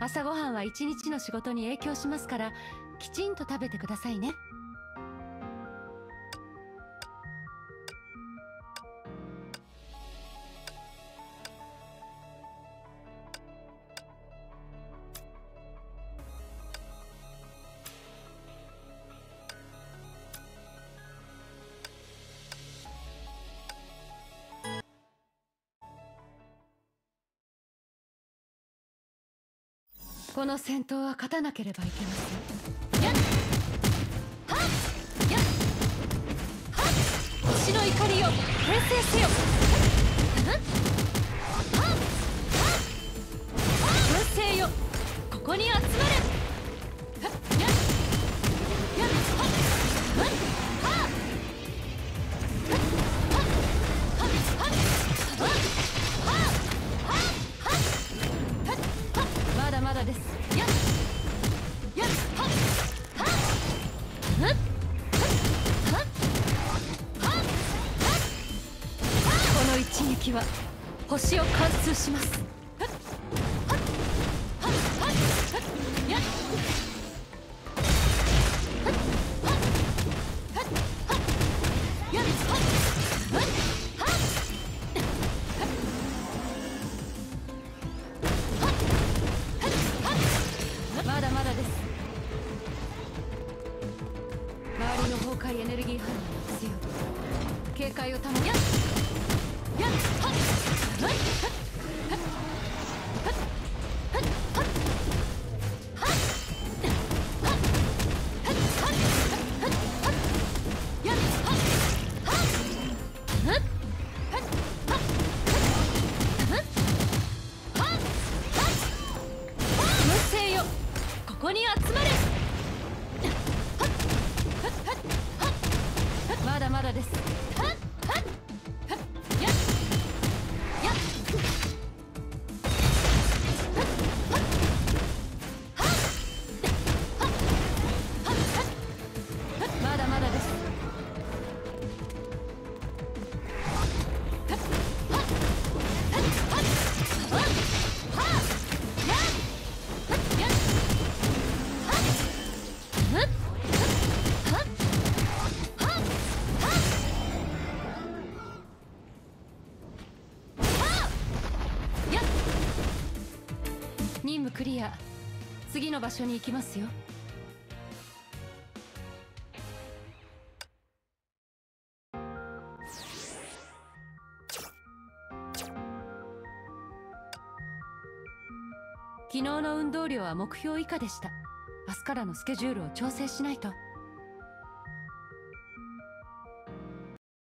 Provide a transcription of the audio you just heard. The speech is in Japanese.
朝ごはんは一日の仕事に影響しますから、きちんと食べてくださいね。この戦闘は勝たなければいけません。星の怒りを平成せよ。平成よ、ここに集まれ。まだです。この一撃は星を貫通します。次の場所に行きますよ。昨日の運動量は目標以下でした。明日からのスケジュールを調整しないと。